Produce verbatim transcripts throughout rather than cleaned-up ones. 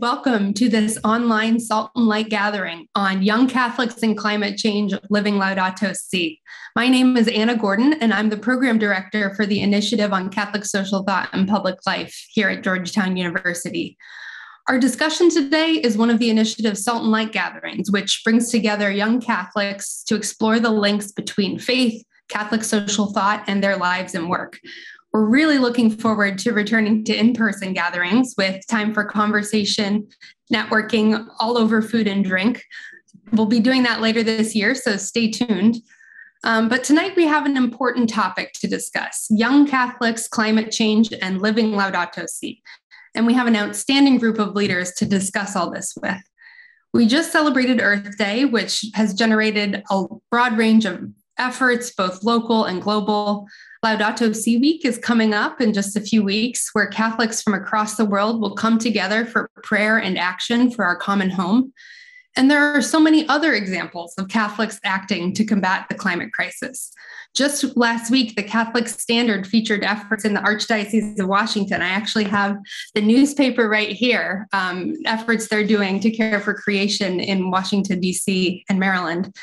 Welcome to this online Salt and Light gathering on Young Catholics and Climate Change, Living Laudato Si'. My name is Anna Gordon, and I'm the Program Director for the Initiative on Catholic Social Thought and Public Life here at Georgetown University. Our discussion today is one of the initiative's Salt and Light gatherings, which brings together young Catholics to explore the links between faith, Catholic social thought, and their lives and work. We're really looking forward to returning to in-person gatherings with time for conversation, networking, all over food and drink. We'll be doing that later this year, so stay tuned. Um, but tonight we have an important topic to discuss, Young Catholics, Climate Change, and Living Laudato Si'. And we have an outstanding group of leaders to discuss all this with. We just celebrated Earth Day, which has generated a broad range of efforts, both local and global. Laudato Si' Week is coming up in just a few weeks, where Catholics from across the world will come together for prayer and action for our common home. And there are so many other examples of Catholics acting to combat the climate crisis. Just last week, the Catholic Standard featured efforts in the Archdiocese of Washington. I actually have the newspaper right here, um, efforts they're doing to care for creation in Washington, D C and Maryland.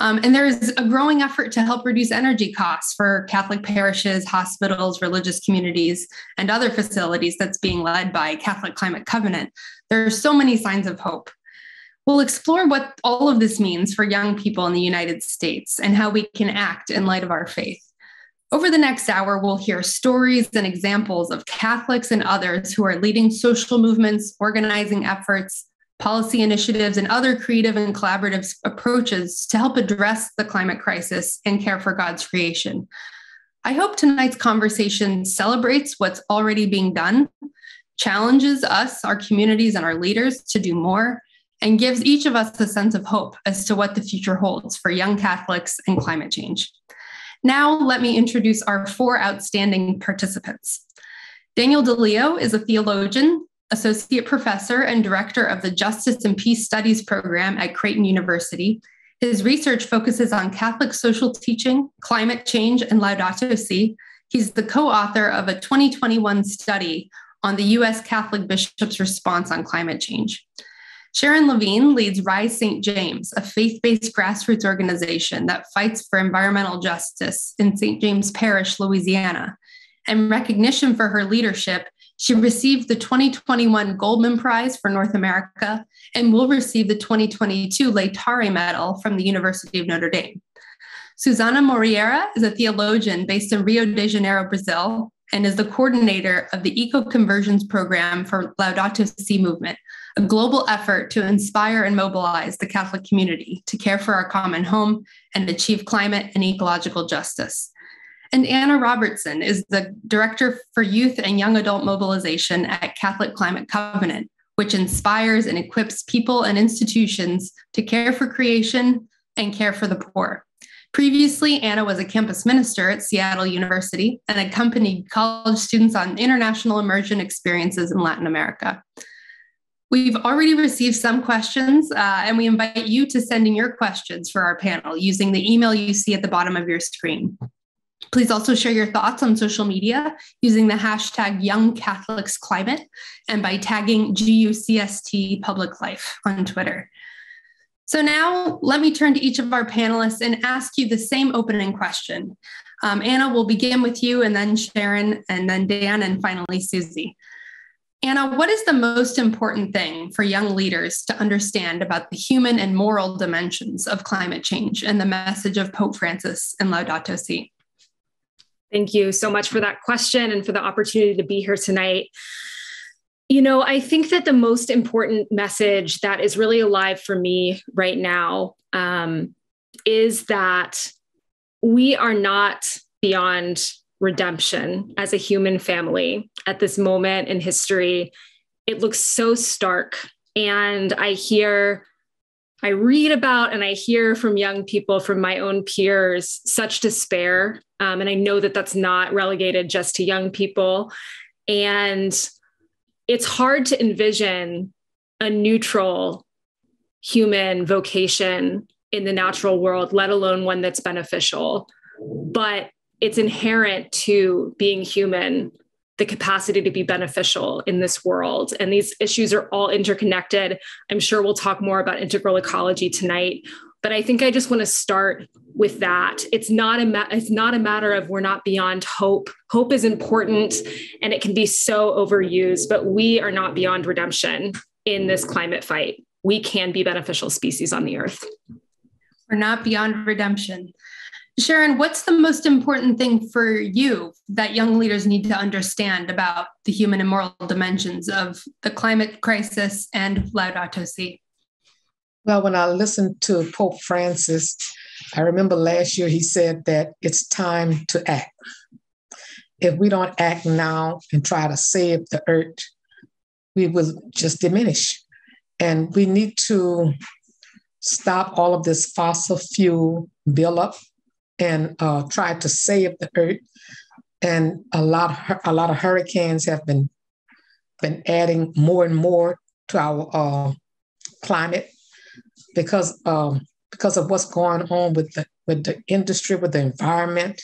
Um, and there is a growing effort to help reduce energy costs for Catholic parishes, hospitals, religious communities, and other facilities that's being led by Catholic Climate Covenant. There are so many signs of hope. We'll explore what all of this means for young people in the United States and how we can act in light of our faith. Over the next hour, we'll hear stories and examples of Catholics and others who are leading social movements, organizing efforts, policy initiatives, and other creative and collaborative approaches to help address the climate crisis and care for God's creation. I hope tonight's conversation celebrates what's already being done, challenges us, our communities, and our leaders to do more, and gives each of us a sense of hope as to what the future holds for young Catholics and climate change. Now, let me introduce our four outstanding participants. Daniel DeLeo is a theologian, Associate Professor and Director of the Justice and Peace Studies Program at Creighton University. His research focuses on Catholic social teaching, climate change, and Laudato Si'. He's the co-author of a twenty twenty-one study on the U S Catholic bishops' response on climate change. Sharon Levine leads Rise Saint James, a faith-based grassroots organization that fights for environmental justice in Saint James Parish, Louisiana. In recognition for her leadership, she received the twenty twenty-one Goldman Prize for North America and will receive the twenty twenty-two Laetare Medal from the University of Notre Dame. Susana Moreira is a theologian based in Rio de Janeiro, Brazil, and is the coordinator of the Eco-Conversions Program for Laudato Si' Movement, a global effort to inspire and mobilize the Catholic community to care for our common home and achieve climate and ecological justice. And Anna Robertson is the Director for Youth and Young Adult Mobilization at Catholic Climate Covenant, which inspires and equips people and institutions to care for creation and care for the poor. Previously, Anna was a campus minister at Seattle University and accompanied college students on international immersion experiences in Latin America. We've already received some questions, uh, and we invite you to send in your questions for our panel using the email you see at the bottom of your screen. Please also share your thoughts on social media using the hashtag YoungCatholicsClimate and by tagging G U C S T Public Life on Twitter. So now let me turn to each of our panelists and ask you the same opening question. Um, Anna, we'll begin with you, and then Sharon, and then Dan, and finally Susie. Anna, what is the most important thing for young leaders to understand about the human and moral dimensions of climate change and the message of Pope Francis and Laudato Si'? Thank you so much for that question and for the opportunity to be here tonight. You know, I think that the most important message that is really alive for me right now um, is that we are not beyond redemption as a human family at this moment in history. It looks so stark. And I hear I read about and I hear from young people, from my own peers, such despair. Um, and I know that that's not relegated just to young people. And it's hard to envision a neutral human vocation in the natural world, let alone one that's beneficial. But it's inherent to being human the capacity to be beneficial in this world. And these issues are all interconnected. I'm sure we'll talk more about integral ecology tonight, but I think I just want to start with that. It's not a ma- it's not a matter of we're not beyond hope. Hope is important and it can be so overused, but we are not beyond redemption in this climate fight. We can be beneficial species on the earth. We're not beyond redemption. Sharon, what's the most important thing for you that young leaders need to understand about the human and moral dimensions of the climate crisis and Laudato Si'? Well, when I listened to Pope Francis, I remember last year he said that it's time to act. If we don't act now and try to save the earth, we will just diminish. And we need to stop all of this fossil fuel buildup and uh, try to save the earth. And a lot of, a lot of hurricanes have been, been adding more and more to our uh, climate because, um, because of what's going on with the, with the industry, with the environment.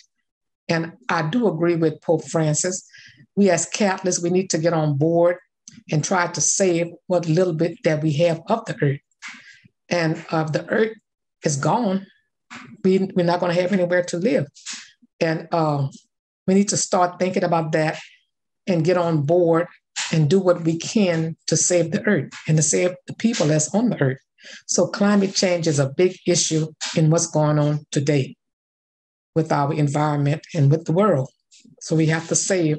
And I do agree with Pope Francis. We as Catholics, we need to get on board and try to save what little bit that we have of the earth. And uh, the earth is gone. We, we're not going to have anywhere to live. And uh, we need to start thinking about that and get on board and do what we can to save the earth and to save the people that's on the earth. So climate change is a big issue in what's going on today with our environment and with the world. So we have to save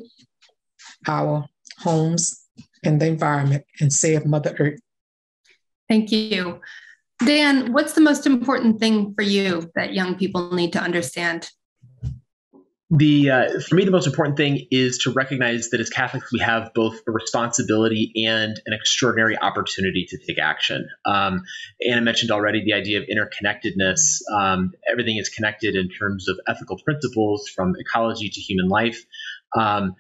our homes and the environment and save Mother Earth. Thank you. Dan, what's the most important thing for you that young people need to understand? The uh, for me, the most important thing is to recognize that as Catholics, we have both a responsibility and an extraordinary opportunity to take action. Um, Anna mentioned already the idea of interconnectedness. Um, everything is connected in terms of ethical principles, from ecology to human life. Um,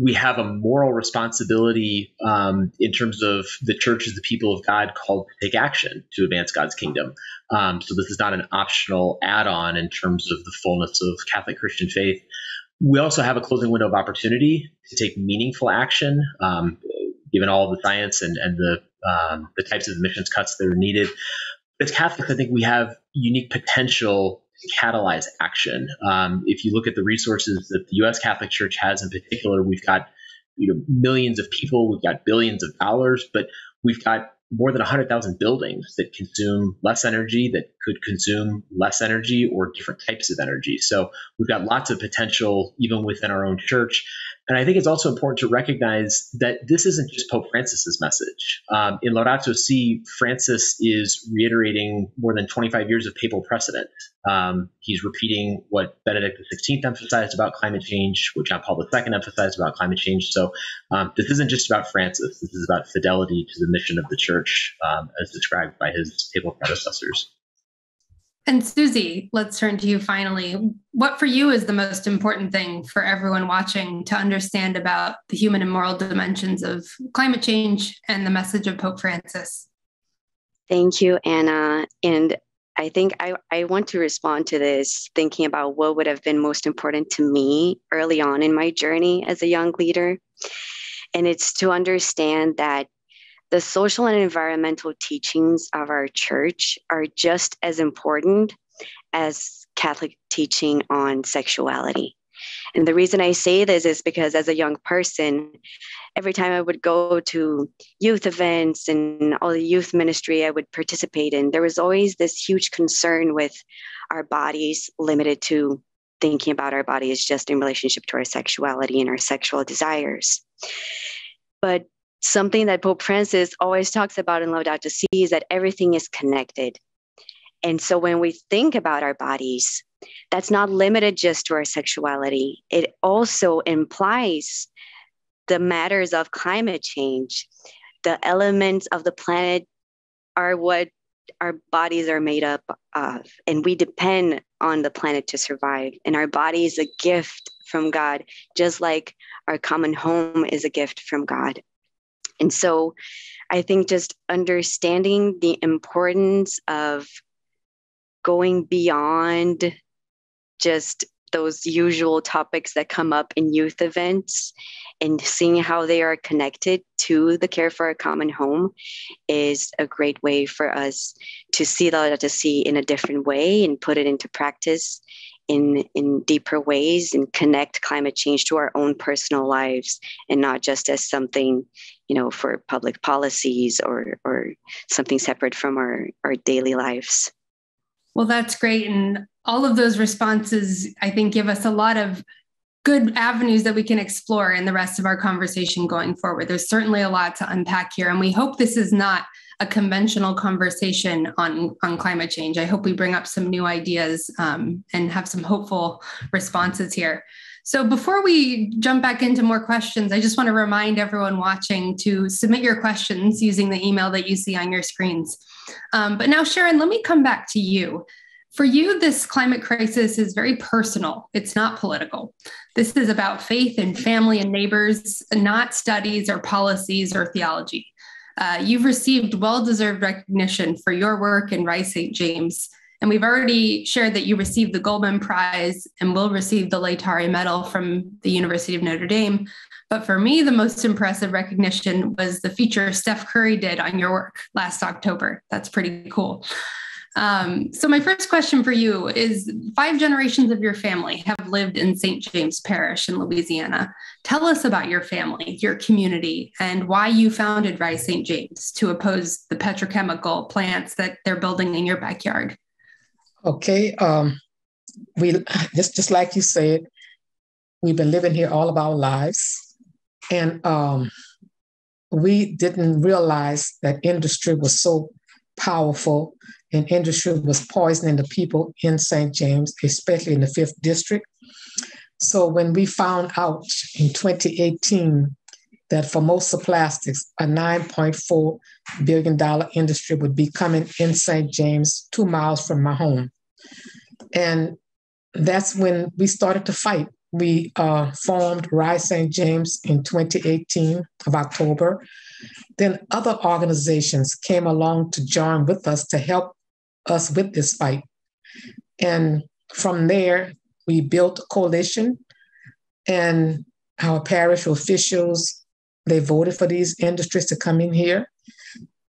We have a moral responsibility um, in terms of the church as the people of God called to take action to advance God's kingdom. Um, so this is not an optional add-on in terms of the fullness of Catholic Christian faith. We also have a closing window of opportunity to take meaningful action, um, given all the science and, and the um, the types of emissions cuts that are needed. As Catholics, I think we have unique potential catalyze action. Um, if you look at the resources that the U S Catholic Church has in particular, we've got you know millions of people, we've got billions of dollars, but we've got more than one hundred thousand buildings that consume less energy, that could consume less energy or different types of energy. So we've got lots of potential even within our own church. And I think it's also important to recognize that this isn't just Pope Francis's message. Um, in Laudato Si', Francis is reiterating more than twenty-five years of papal precedent. Um, he's repeating what Benedict the sixteenth emphasized about climate change, what John Paul the Second emphasized about climate change. So um, this isn't just about Francis. This is about fidelity to the mission of the Church um, as described by his papal predecessors. And Susie, let's turn to you finally. What for you is the most important thing for everyone watching to understand about the human and moral dimensions of climate change and the message of Pope Francis? Thank you, Anna. And I think I, I want to respond to this thinking about what would have been most important to me early on in my journey as a young leader. And it's to understand that the social and environmental teachings of our church are just as important as Catholic teaching on sexuality. And the reason I say this is because as a young person, every time I would go to youth events and all the youth ministry I would participate in, there was always this huge concern with our bodies limited to thinking about our bodies just in relationship to our sexuality and our sexual desires. But something that Pope Francis always talks about in Laudato Si' is that everything is connected. And so when we think about our bodies, that's not limited just to our sexuality. It also implies the matters of climate change. The elements of the planet are what our bodies are made up of, and we depend on the planet to survive. And our body is a gift from God, just like our common home is a gift from God. And so I think just understanding the importance of going beyond just those usual topics that come up in youth events and seeing how they are connected to the care for a common home is a great way for us to see Laudato Si' in a different way and put it into practice in, in deeper ways and connect climate change to our own personal lives and not just as something, you know, for public policies or, or something separate from our, our daily lives. Well, that's great. And all of those responses, I think, give us a lot of good avenues that we can explore in the rest of our conversation going forward. There's certainly a lot to unpack here, and we hope this is not a conventional conversation on, on climate change. I hope we bring up some new ideas um, and have some hopeful responses here. So before we jump back into more questions, I just want to remind everyone watching to submit your questions using the email that you see on your screens. Um, but now, Sharon, let me come back to you. For you, this climate crisis is very personal. It's not political. This is about faith and family and neighbors, not studies or policies or theology. Uh, you've received well-deserved recognition for your work in Rise Saint James. And we've already shared that you received the Goldman Prize and will receive the Laetare Medal from the University of Notre Dame. But for me, the most impressive recognition was the feature Steph Curry did on your work last October. That's pretty cool. Um, so my first question for you is, five generations of your family have lived in Saint James Parish in Louisiana. Tell us about your family, your community, and why you founded Rise Saint James to oppose the petrochemical plants that they're building in your backyard. Okay. Um, we just, just like you said, we've been living here all of our lives. And um, we didn't realize that industry was so powerful. And industry was poisoning the people in Saint James, especially in the fifth district. So when we found out in twenty eighteen that Formosa Plastics, a nine point four billion dollar industry, would be coming in Saint James, two miles from my home. And that's when we started to fight. We uh, formed Rise Saint James in twenty eighteen of October. Then other organizations came along to join with us to help us with this fight. And from there, we built a coalition, and our parish officials, they voted for these industries to come in here.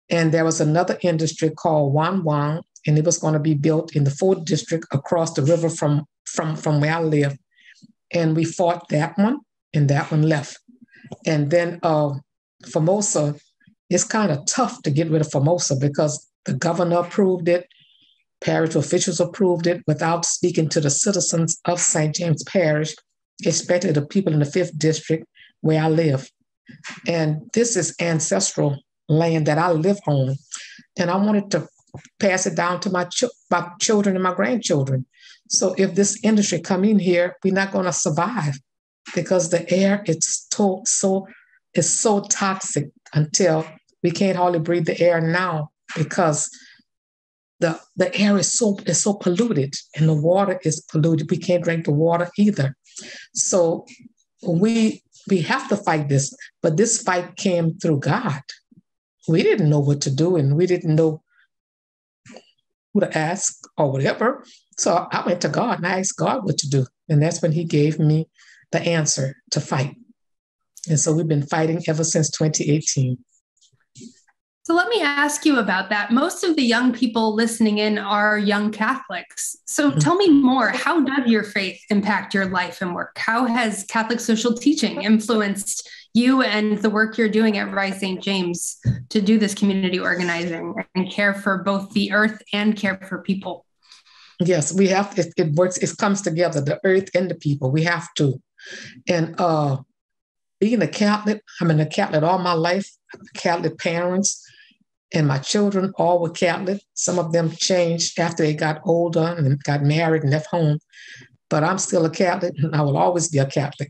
And there was another industry called Wan Wan, and it was going to be built in the fourth district across the river from, from, from where I live. And we fought that one, and that one left. And then uh, Formosa, it's kind of tough to get rid of Formosa because the governor approved it, parish officials approved it without speaking to the citizens of Saint James Parish, especially the people in the fifth district where I live. And this is ancestral land that I live on. And I wanted to pass it down to my, ch my children and my grandchildren. So if this industry come in here, we're not going to survive because the air it's to so is so toxic until we can't hardly breathe the air now because the, the air is so, is so polluted and the water is polluted. We can't drink the water either. So we, we have to fight this, but this fight came through God. We didn't know what to do and we didn't know who to ask or whatever. So I went to God and I asked God what to do. And that's when he gave me the answer to fight. And so we've been fighting ever since twenty eighteen. So let me ask you about that. Most of the young people listening in are young Catholics. So mm-hmm. tell me more, how does your faith impact your life and work? How has Catholic social teaching influenced you and the work you're doing at Rise Saint James to do this community organizing and care for both the earth and care for people? Yes, we have, to, it, it works, it comes together, the earth and the people, we have to. And uh, being a Catholic, I've been a Catholic all my life, Catholic parents, and my children all were Catholic. Some of them changed after they got older and got married and left home, but I'm still a Catholic and I will always be a Catholic.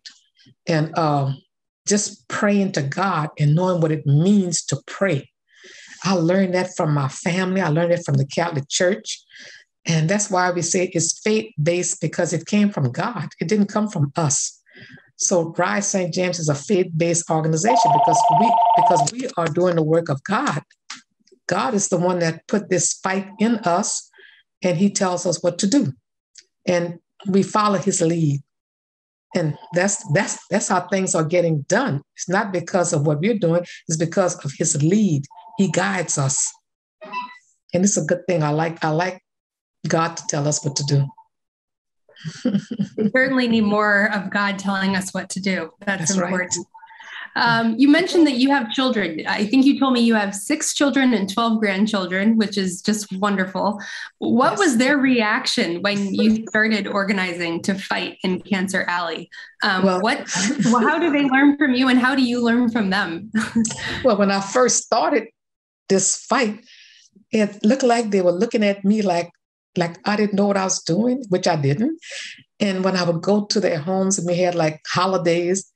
And uh, just praying to God and knowing what it means to pray. I learned that from my family. I learned it from the Catholic Church. And that's why we say it's faith-based because it came from God. It didn't come from us. So Rise Saint James is a faith-based organization because we, because we are doing the work of God. God is the one that put this fight in us, and he tells us what to do. And we follow his lead. And that's that's that's how things are getting done. It's not because of what we're doing, it's because of his lead. He guides us. And it's a good thing. I like I like God to tell us what to do. We certainly need more of God telling us what to do. That's, that's important. Right. Um, you mentioned that you have children. I think you told me you have six children and twelve grandchildren, which is just wonderful. What yes. was their reaction when you started organizing to fight in Cancer Alley? Um, well, what, how do they learn from you and how do you learn from them? Well, when I first started this fight, it looked like they were looking at me like, like I didn't know what I was doing, which I didn't. And when I would go to their homes and we had like holidays,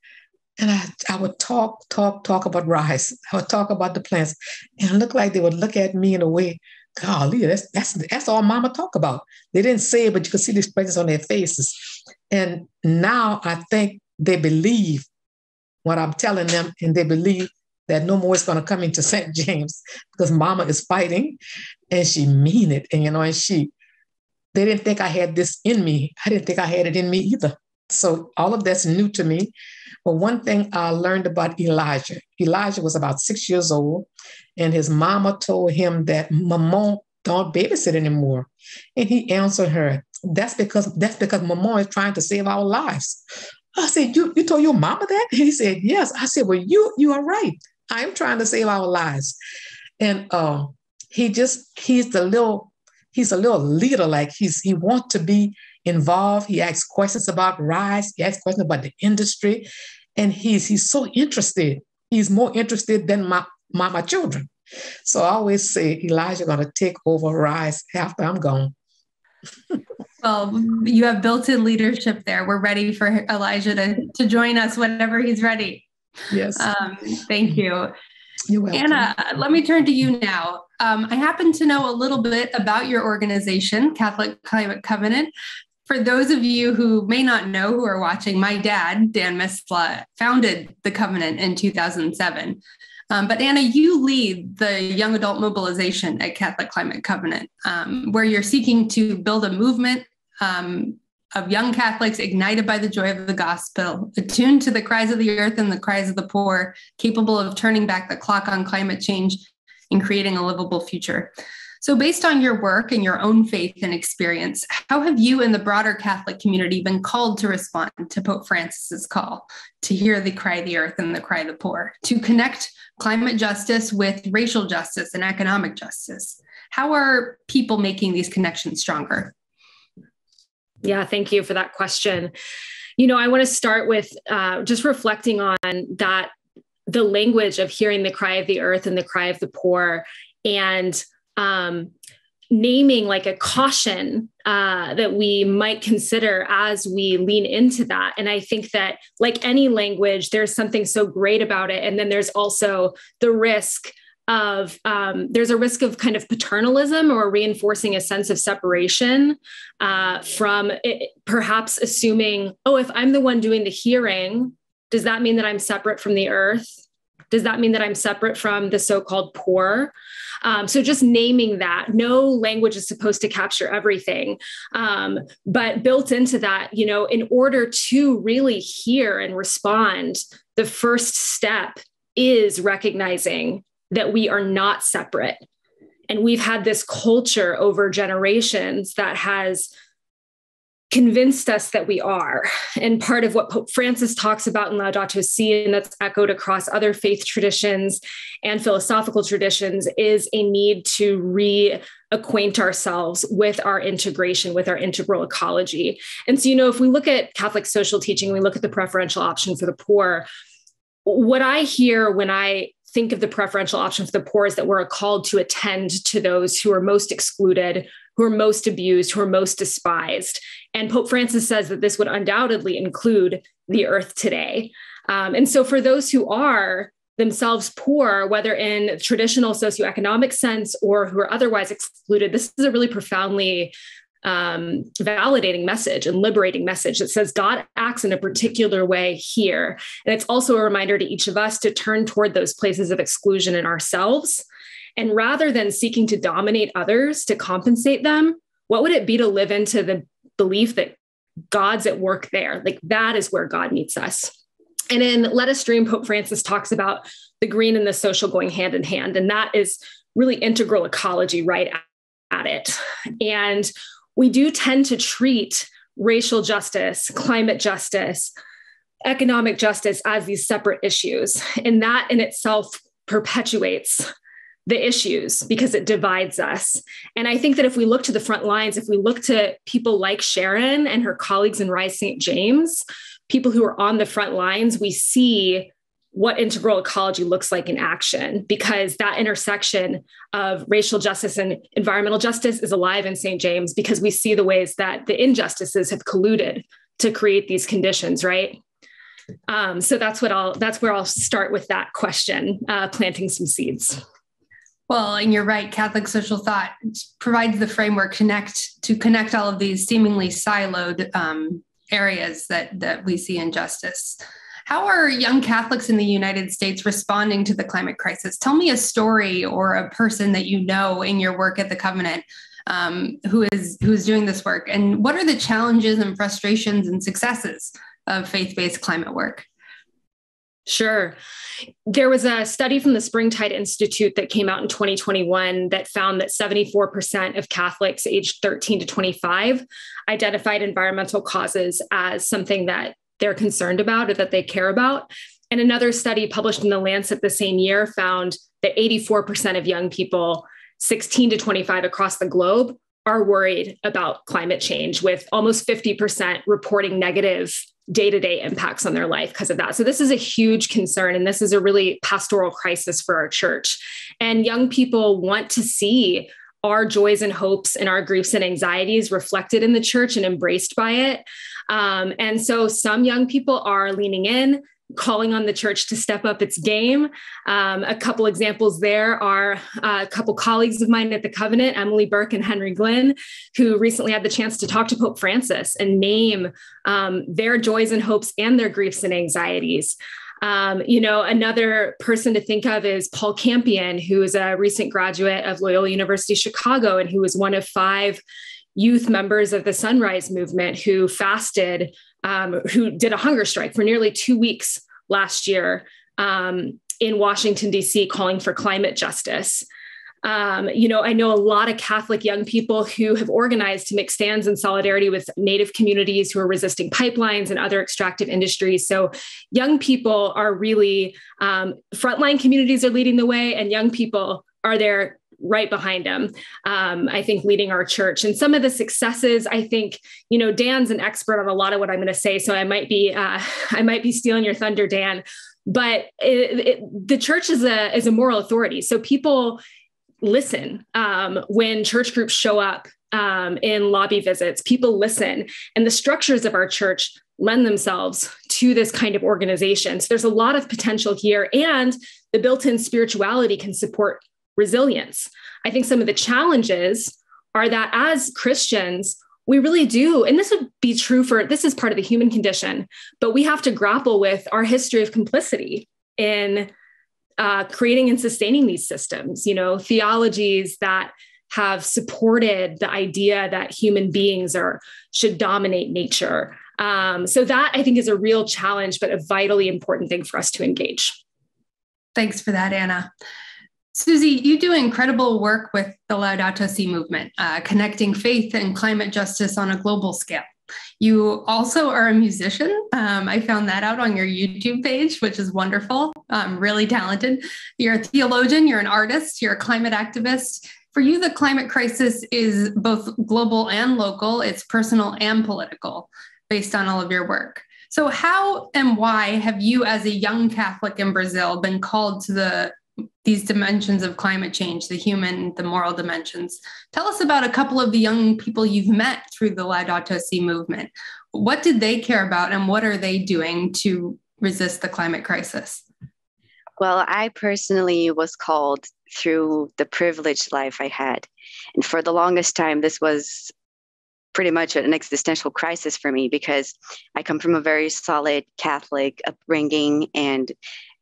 and I, I would talk, talk, talk about Rise. I would talk about the plants. And it looked like they would look at me in a way, golly, that's that's that's all mama talk about. They didn't say it, but you could see the expressions on their faces. And now I think they believe what I'm telling them, and they believe that no more is going to come into Saint James because mama is fighting and she mean it. And, you know, and she, they didn't think I had this in me. I didn't think I had it in me either. So all of that's new to me. But one thing I learned about Elijah, Elijah was about six years old and his mama told him that Maman don't babysit anymore. And he answered her, that's because that's because Maman is trying to save our lives. I said, you, you told your mama that? And he said, yes. I said, well, you, you are right. I am trying to save our lives. And uh, he just, he's the little, he's a little leader. Like he's, he wants to be involved. He asks questions about Rise. He asks questions about the industry. And he's he's so interested. He's more interested than my, my, my children. So I always say, Elijah going to take over Rise after I'm gone. Well, you have built-in leadership there. We're ready for Elijah to, to join us whenever he's ready. Yes. Um, thank you. You're welcome. Anna, let me turn to you now. Um, I happen to know a little bit about your organization, Catholic Climate Covenant. For those of you who may not know who are watching, my dad, Dan Misla, founded the Covenant in two thousand seven. Um, but Anna, you lead the young adult mobilization at Catholic Climate Covenant, um, where you're seeking to build a movement um, of young Catholics ignited by the joy of the gospel, attuned to the cries of the earth and the cries of the poor, capable of turning back the clock on climate change and creating a livable future. So based on your work and your own faith and experience, how have you and the broader Catholic community been called to respond to Pope Francis's call to hear the cry of the earth and the cry of the poor, to connect climate justice with racial justice and economic justice? How are people making these connections stronger? Yeah, thank you for that question. You know, I want to start with uh, just reflecting on that, the language of hearing the cry of the earth and the cry of the poor, and Um, naming like a caution uh, that we might consider as we lean into that. And I think that like any language, there's something so great about it. And then there's also the risk of, um, there's a risk of kind of paternalism or reinforcing a sense of separation uh, from it, perhaps assuming, oh, if I'm the one doing the hearing, does that mean that I'm separate from the earth? Does that mean that I'm separate from the so-called poor? Um, so just naming that. No language is supposed to capture everything. Um, but built into that, you know, in order to really hear and respond, the first step is recognizing that we are not separate. And we've had this culture over generations that has convinced us that we are. And part of what Pope Francis talks about in Laudato Si', and that's echoed across other faith traditions and philosophical traditions, is a need to reacquaint ourselves with our integration, with our integral ecology. And so, you know, if we look at Catholic social teaching, we look at the preferential option for the poor, what I hear when I think of the preferential option for the poor is that we're called to attend to those who are most excluded, who are most abused, who are most despised. And Pope Francis says that this would undoubtedly include the earth today. Um, and so for those who are themselves poor, whether in traditional socioeconomic sense or who are otherwise excluded, this is a really profoundly um, validating message and liberating message that says God acts in a particular way here. And it's also a reminder to each of us to turn toward those places of exclusion in ourselves. And rather than seeking to dominate others to compensate them, what would it be to live into the belief that God's at work there. Like that is where God meets us. And in Let Us Dream, Pope Francis talks about the green and the social going hand in hand. And that is really integral ecology right at it. And we do tend to treat racial justice, climate justice, economic justice as these separate issues. And that in itself perpetuates the issues because it divides us. And I think that if we look to the front lines, if we look to people like Sharon and her colleagues in Rise Saint James, people who are on the front lines, we see what integral ecology looks like in action, because that intersection of racial justice and environmental justice is alive in Saint James, because we see the ways that the injustices have colluded to create these conditions, right? Um, so that's what I'll, that's where I'll start with that question, uh, planting some seeds. Well, and you're right, Catholic social thought provides the framework connect to connect all of these seemingly siloed um, areas that, that we see injustice. How are young Catholics in the United States responding to the climate crisis? Tell me a story or a person that you know in your work at the Covenant um, who is who is doing this work, and what are the challenges and frustrations and successes of faith-based climate work? Sure. There was a study from the Springtide Institute that came out in twenty twenty-one that found that seventy-four percent of Catholics aged thirteen to twenty-five identified environmental causes as something that they're concerned about or that they care about. And another study published in The Lancet the same year found that eighty-four percent of young people sixteen to twenty-five across the globe are worried about climate change, with almost fifty percent reporting negative day-to-day impacts on their life because of that. So this is a huge concern, and this is a really pastoral crisis for our church. And young people want to see our joys and hopes and our griefs and anxieties reflected in the church and embraced by it. Um, and so some young people are leaning in, calling on the church to step up its game. Um, a couple examples there are uh, a couple colleagues of mine at the Covenant, Emily Burke and Henry Glynn, who recently had the chance to talk to Pope Francis and name um, their joys and hopes and their griefs and anxieties. Um, you know, another person to think of is Paul Campion, who is a recent graduate of Loyola University Chicago, and who was one of five youth members of the Sunrise Movement who fasted, um, who did a hunger strike for nearly two weeks last year um, in Washington, D C, calling for climate justice. Um, you know, I know a lot of Catholic young people who have organized to make stands in solidarity with Native communities who are resisting pipelines and other extractive industries. So young people are really, um, frontline communities are leading the way, and young people are there right behind them, um, I think, leading our church. And some of the successes, I think, you know, Dan's an expert on a lot of what I'm going to say, so I might be, uh, I might be stealing your thunder, Dan, but it, it, the church is a, is a moral authority. So people listen um, when church groups show up um, in lobby visits. People listen, and the structures of our church lend themselves to this kind of organization. So there's a lot of potential here, and the built-in spirituality can support resilience. I think some of the challenges are that as Christians, we really do, and this would be true for, this is part of the human condition, but we have to grapple with our history of complicity in Uh, creating and sustaining these systems, you know, theologies that have supported the idea that human beings are should dominate nature. Um, so that, I think, is a real challenge, but a vitally important thing for us to engage. Thanks for that, Anna. Susie, you do incredible work with the Laudato Si' movement, uh, connecting faith and climate justice on a global scale. You also are a musician. Um, I found that out on your YouTube page, which is wonderful. Um, really talented. You're a theologian, you're an artist, you're a climate activist. For you, the climate crisis is both global and local. It's personal and political based on all of your work. So how and why have you, as a young Catholic in Brazil, been called to the these dimensions of climate change, the human, the moral dimensions? Tell us about a couple of the young people you've met through the Laudato Si' movement. What did they care about, and what are they doing to resist the climate crisis? Well, I personally was called through the privileged life I had. And for the longest time, this was pretty much an existential crisis for me, because I come from a very solid Catholic upbringing, and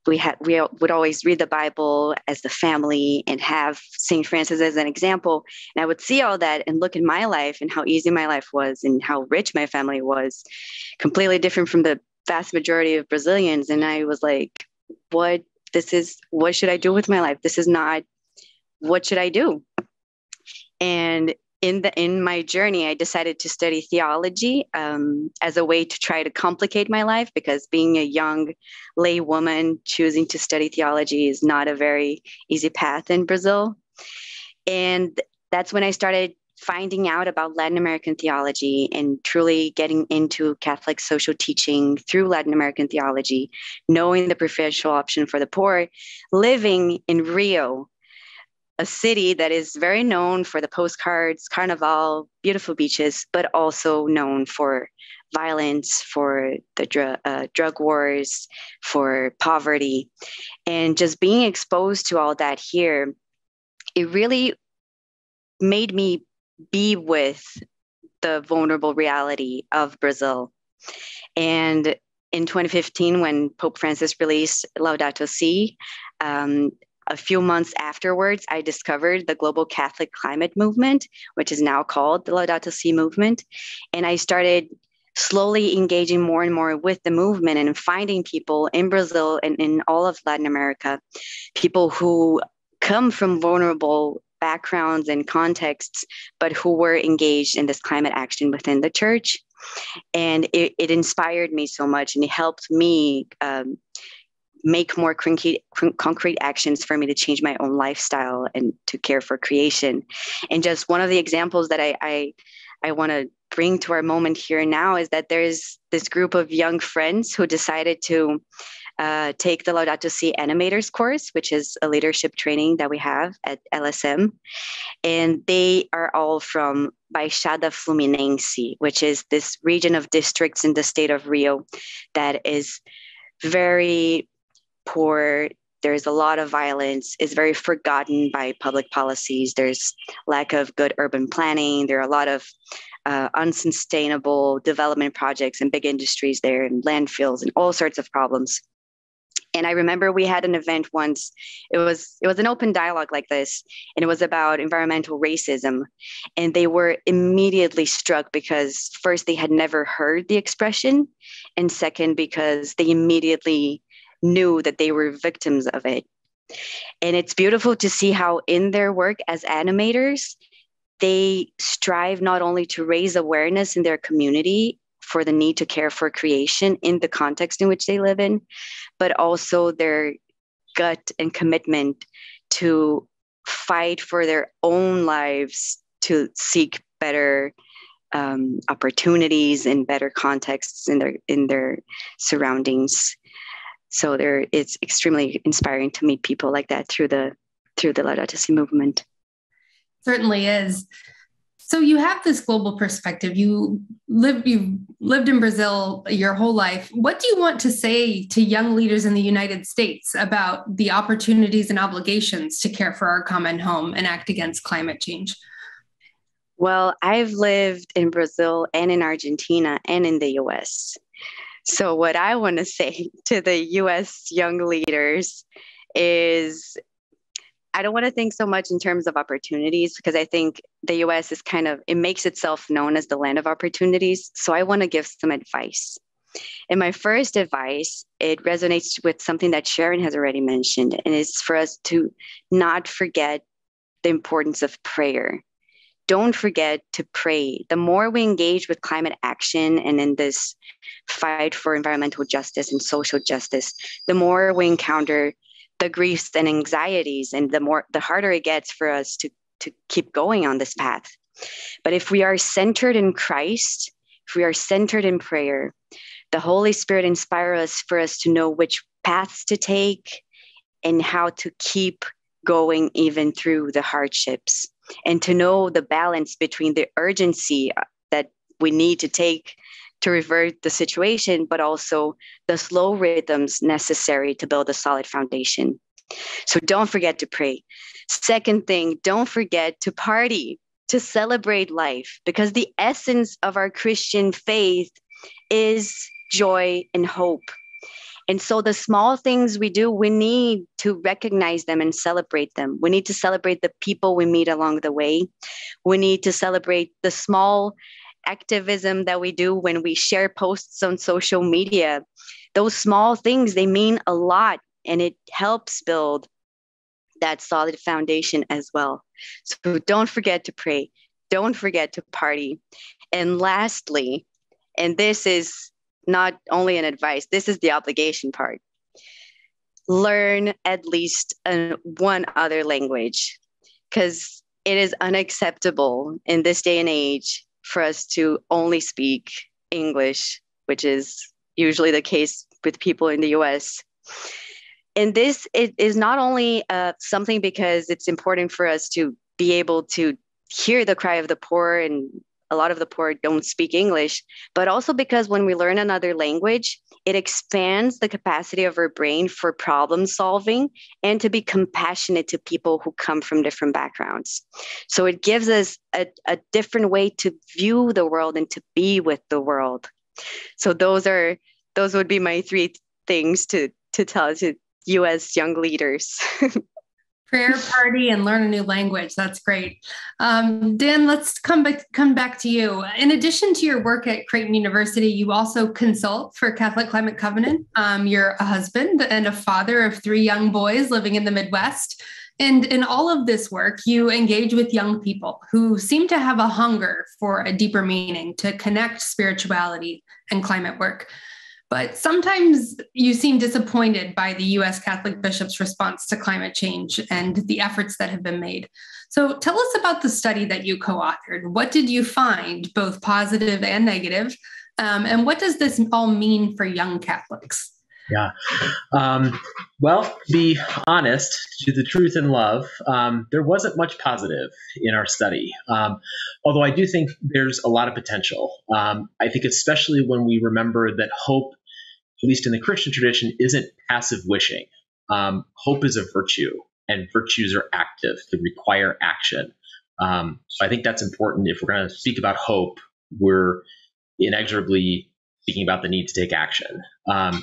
we had we would always read the Bible as the family and have Saint Francis as an example. And I would see all that and look at my life and how easy my life was and how rich my family was, completely different from the vast majority of Brazilians. And I was like, what, this is, what should I do with my life? This is not, what should I do? And in the, in my journey, I decided to study theology um, as a way to try to complicate my life, because being a young lay woman, choosing to study theology is not a very easy path in Brazil. And that's when I started finding out about Latin American theology and truly getting into Catholic social teaching through Latin American theology, knowing the preferential option for the poor, living in Rio, a city that is very known for the postcards, Carnival, beautiful beaches, but also known for violence, for the dr- uh, drug wars, for poverty. And just being exposed to all that here, it really made me be with the vulnerable reality of Brazil. And in twenty fifteen, when Pope Francis released Laudato Si', um, a few months afterwards, I discovered the global Catholic climate movement, which is now called the Laudato Si' Movement. And I started slowly engaging more and more with the movement and finding people in Brazil and in all of Latin America, people who come from vulnerable backgrounds and contexts, but who were engaged in this climate action within the church. And it, it inspired me so much, and it helped me um, make more concrete, concrete actions for me to change my own lifestyle and to care for creation. And just one of the examples that I I, I want to bring to our moment here now is that there is this group of young friends who decided to uh, take the Laudato Si' Animators course, which is a leadership training that we have at L S M. And they are all from Baixada Fluminense, which is this region of districts in the state of Rio that is very poor. There's a lot of violence, is very forgotten by public policies. There's lack of good urban planning. There are a lot of uh, unsustainable development projects and big industries there and landfills and all sorts of problems. And I remember we had an event once. It was it was an open dialogue like this, and it was about environmental racism. And they were immediately struck because first, they had never heard the expression, and second, because they immediately knew that they were victims of it. And it's beautiful to see how in their work as animators, they strive not only to raise awareness in their community for the need to care for creation in the context in which they live in, but also their gut and commitment to fight for their own lives, to seek better um, opportunities and better contexts in their in their surroundings. So there, it's extremely inspiring to meet people like that through the through the Laudato Si' movement. Certainly is. So you have this global perspective. You lived you lived in Brazil your whole life. What do you want to say to young leaders in the United States about the opportunities and obligations to care for our common home and act against climate change? Well, I've lived in Brazil and in Argentina and in the U S. So what I want to say to the U S young leaders is, I don't want to think so much in terms of opportunities, because I think the U S is kind of, it makes itself known as the land of opportunities. So I want to give some advice. And my first advice, it resonates with something that Sharon has already mentioned, and it's for us to not forget the importance of prayer. Don't forget to pray. The more we engage with climate action and in this fight for environmental justice and social justice, the more we encounter the griefs and anxieties, and the more the harder it gets for us to, to keep going on this path. But if we are centered in Christ, if we are centered in prayer, the Holy Spirit inspires us for us to know which paths to take and how to keep going even through the hardships, and to know the balance between the urgency that we need to take to revert the situation, but also the slow rhythms necessary to build a solid foundation. So don't forget to pray. Second thing, don't forget to party, to celebrate life, because the essence of our Christian faith is joy and hope. And so the small things we do, we need to recognize them and celebrate them. We need to celebrate the people we meet along the way. We need to celebrate the small activism that we do when we share posts on social media. Those small things, they mean a lot, and it helps build that solid foundation as well. So don't forget to pray. Don't forget to party. And lastly, and this is not only an advice, this is the obligation part. Learn at least an, one other language, because it is unacceptable in this day and age for us to only speak English, which is usually the case with people in the U S. And this it is not only uh, something because it's important for us to be able to hear the cry of the poor, and a lot of the poor don't speak English, but also because when we learn another language, it expands the capacity of our brain for problem solving and to be compassionate to people who come from different backgrounds. So it gives us a, a different way to view the world and to be with the world. So those are those would be my three things to to tell to U S young leaders. Prayer, party, and learn a new language. That's great. Um, Dan, let's come back, come back to you. In addition to your work at Creighton University, you also consult for Catholic Climate Covenant. Um, you're a husband and a father of three young boys living in the Midwest. And in all of this work, you engage with young people who seem to have a hunger for a deeper meaning to connect spirituality and climate work. But sometimes you seem disappointed by the U S Catholic bishops' response to climate change and the efforts that have been made. So tell us about the study that you co-authored. What did you find, both positive and negative? Um, and what does this all mean for young Catholics? Yeah. Um, well, to be honest, to the truth and love, um, there wasn't much positive in our study, um, although I do think there's a lot of potential. Um, I think especially when we remember that hope, at least in the Christian tradition, isn't passive wishing. Um, hope is a virtue, and virtues are active. They require action. Um, so I think that's important. If we're going to speak about hope, we're inexorably speaking about the need to take action. Um,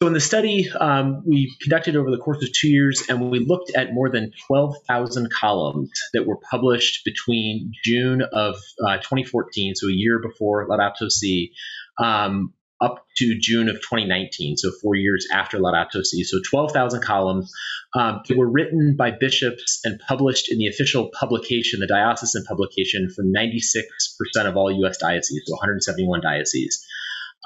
so in the study um, we conducted over the course of two years, and we looked at more than twelve thousand columns that were published between June of uh, twenty fourteen, so a year before Laudato Si', um, up to June of twenty nineteen, so four years after Laudato Si'. So twelve thousand columns um, that were written by bishops and published in the official publication, the diocesan publication, for ninety-six percent of all U S dioceses, so one hundred seventy-one dioceses.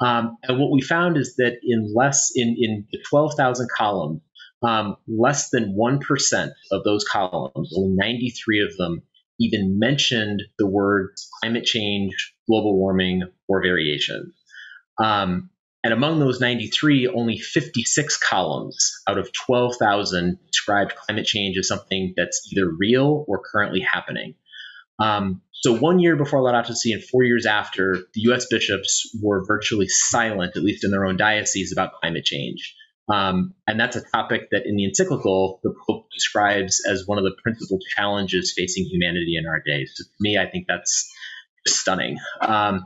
Um, and what we found is that in less in, in the twelve thousand columns, um, less than one percent of those columns, only ninety-three of them, even mentioned the words climate change, global warming, or variation. Um, and among those ninety-three, only fifty-six columns out of twelve thousand described climate change as something that's either real or currently happening. Um, so one year before Laudato Si' and four years after, the U S bishops were virtually silent, at least in their own diocese, about climate change. Um, and that's a topic that in the encyclical, the Pope describes as one of the principal challenges facing humanity in our day. So to me, I think that's just stunning. Um,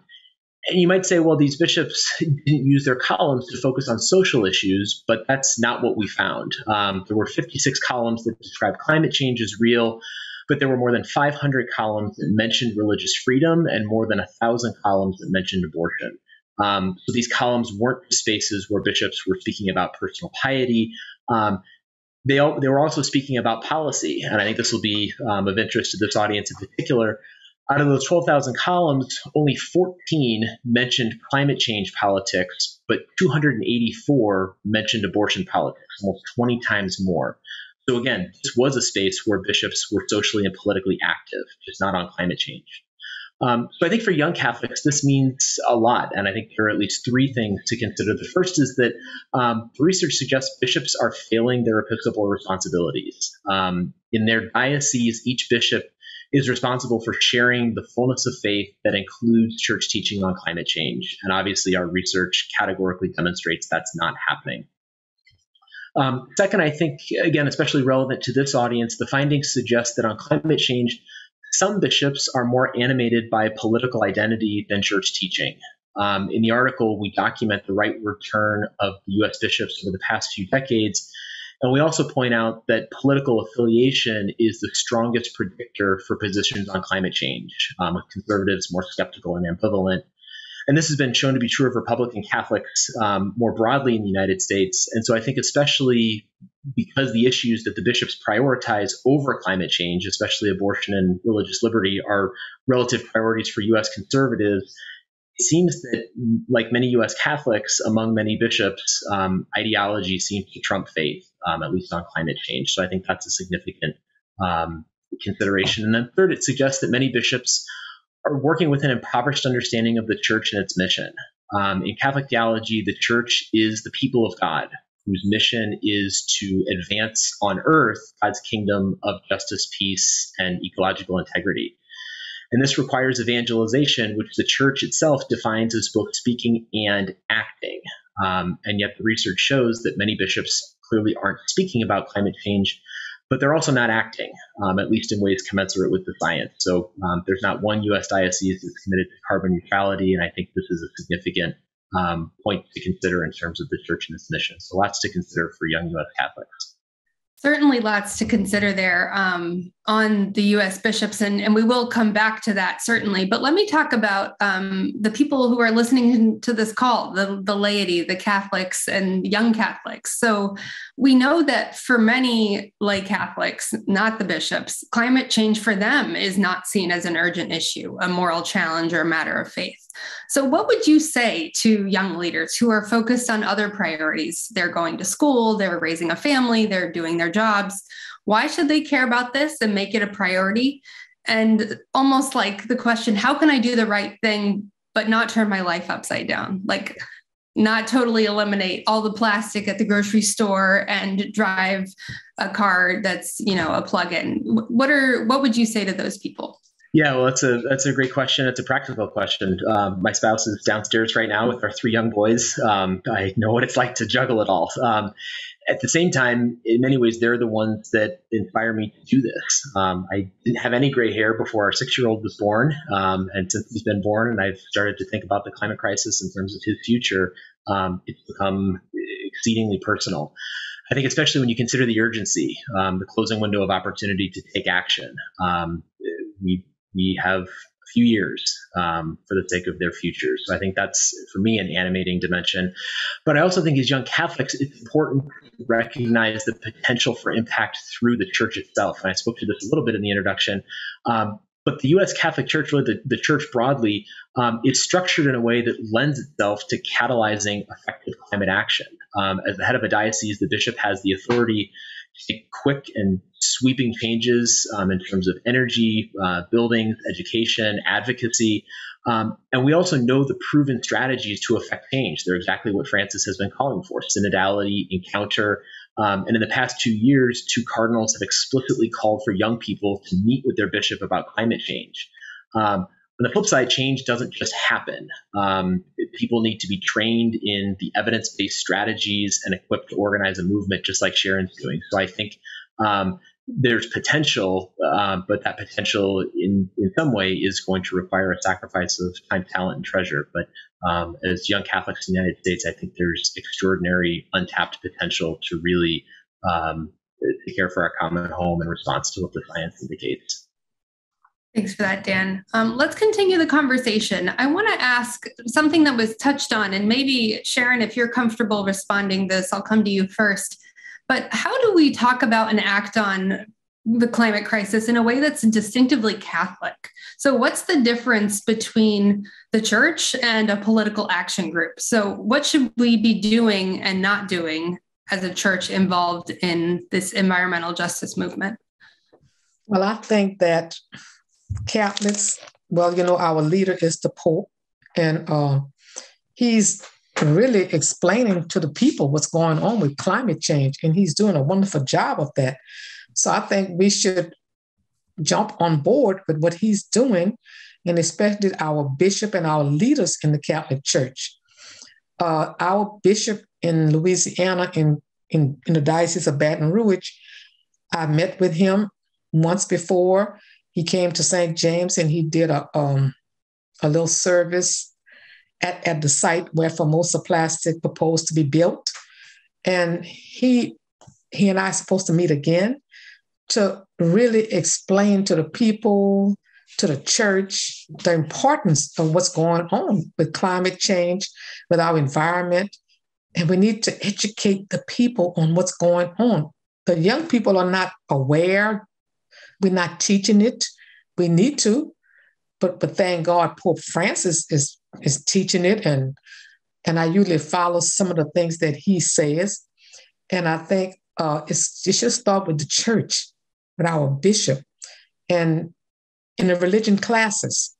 And you might say, well, these bishops didn't use their columns to focus on social issues, but that's not what we found. Um, there were fifty-six columns that described climate change as real, but there were more than five hundred columns that mentioned religious freedom and more than one thousand columns that mentioned abortion. Um, so these columns weren't spaces where bishops were speaking about personal piety. Um, they, all, they were also speaking about policy, and I think this will be um, of interest to this audience in particular. Out of those twelve thousand columns, only fourteen mentioned climate change politics, but two hundred eighty-four mentioned abortion politics, almost twenty times more. So again, this was a space where bishops were socially and politically active, just not on climate change. Um, so I think for young Catholics, this means a lot, and I think there are at least three things to consider. The first is that um, research suggests bishops are failing their episcopal responsibilities. Um, in their diocese, each bishop is responsible for sharing the fullness of faith that includes church teaching on climate change. And obviously our research categorically demonstrates that's not happening. Um, second, I think, again, especially relevant to this audience, the findings suggest that on climate change, some bishops are more animated by political identity than church teaching. Um, in the article, we document the rightward turn of the U S bishops over the past few decades. And we also point out that political affiliation is the strongest predictor for positions on climate change, um, with conservatives more skeptical and ambivalent. And this has been shown to be true of Republican Catholics um, more broadly in the United States. And so I think especially because the issues that the bishops prioritize over climate change, especially abortion and religious liberty, are relative priorities for U S conservatives, it seems that, like many U S Catholics, among many bishops, um, ideology seems to trump faith, um, at least on climate change. So I think that's a significant um, consideration. And then third, it suggests that many bishops are working with an impoverished understanding of the church and its mission. Um, in Catholic theology, the church is the people of God, whose mission is to advance on earth God's kingdom of justice, peace, and ecological integrity. And this requires evangelization, which the church itself defines as both speaking and acting. Um, and yet the research shows that many bishops clearly aren't speaking about climate change, but they're also not acting, um, at least in ways commensurate with the science. So um, there's not one U S diocese that's committed to carbon neutrality, and I think this is a significant um, point to consider in terms of the church and its mission. So lots to consider for young U S Catholics. Certainly lots to consider there um, on the U S bishops, and, and we will come back to that, certainly. But let me talk about um, the people who are listening to this call, the, the laity, the Catholics, and young Catholics. So we know that for many lay Catholics, not the bishops, climate change for them is not seen as an urgent issue, a moral challenge, or a matter of faith. So what would you say to young leaders who are focused on other priorities? They're going to school, they're raising a family, they're doing their jobs. Why should they care about this and make it a priority? And almost like the question, how can I do the right thing, but not turn my life upside down? Like not totally eliminate all the plastic at the grocery store and drive a car that's, you know, a plug-in. What are, what would you say to those people? Yeah, well, that's a that's a great question. It's a practical question. Um, my spouse is downstairs right now with our three young boys. Um, I know what it's like to juggle it all. Um, at the same time, in many ways, they're the ones that inspire me to do this. Um, I didn't have any gray hair before our six-year-old was born. Um, and since he's been born and I've started to think about the climate crisis in terms of his future, um, it's become exceedingly personal. I think especially when you consider the urgency, um, the closing window of opportunity to take action. Um, we We have a few years um, for the sake of their future. So I think that's, for me, an animating dimension. But I also think as young Catholics, it's important to recognize the potential for impact through the church itself. And I spoke to this a little bit in the introduction. Um, but the U S Catholic Church, or the, the church broadly, um, is structured in a way that lends itself to catalyzing effective climate action. Um, as the head of a diocese, the bishop has the authority to take quick and sweeping changes um, in terms of energy, uh, buildings, education, advocacy. Um, and we also know the proven strategies to affect change. They're exactly what Francis has been calling for: synodality, encounter. Um, and in the past two years, two cardinals have explicitly called for young people to meet with their bishop about climate change. Um, On the flip side, change doesn't just happen. Um, people need to be trained in the evidence-based strategies and equipped to organize a movement, just like Sharon's doing. So I think um, there's potential, uh, but that potential in, in some way is going to require a sacrifice of time, talent, and treasure. But um, as young Catholics in the United States, I think there's extraordinary untapped potential to really um, to care for our common home in response to what the science indicates. Thanks for that, Dan. Um, let's continue the conversation. I want to ask something that was touched on, and maybe Sharon, if you're comfortable responding to this, I'll come to you first. But how do we talk about and act on the climate crisis in a way that's distinctively Catholic? So what's the difference between the church and a political action group? So what should we be doing and not doing as a church involved in this environmental justice movement? Well, I think that Catholics, well, you know, our leader is the Pope, and uh, he's really explaining to the people what's going on with climate change, and he's doing a wonderful job of that. So I think we should jump on board with what he's doing, and especially our bishop and our leaders in the Catholic Church. Uh, our bishop in Louisiana, in, in, in the Diocese of Baton Rouge, I met with him once before. He came to Saint James and he did a, um, a little service at, at the site where Formosa Plastics proposed to be built. And he, he and I are supposed to meet again to really explain to the people, to the church, the importance of what's going on with climate change, with our environment. And we need to educate the people on what's going on. The young people are not aware. We're not teaching it. We need to. But, but thank God, Pope Francis is, is teaching it. And, and I usually follow some of the things that he says. And I think uh, it's, it should start with the church, with our bishop, and in the religion classes.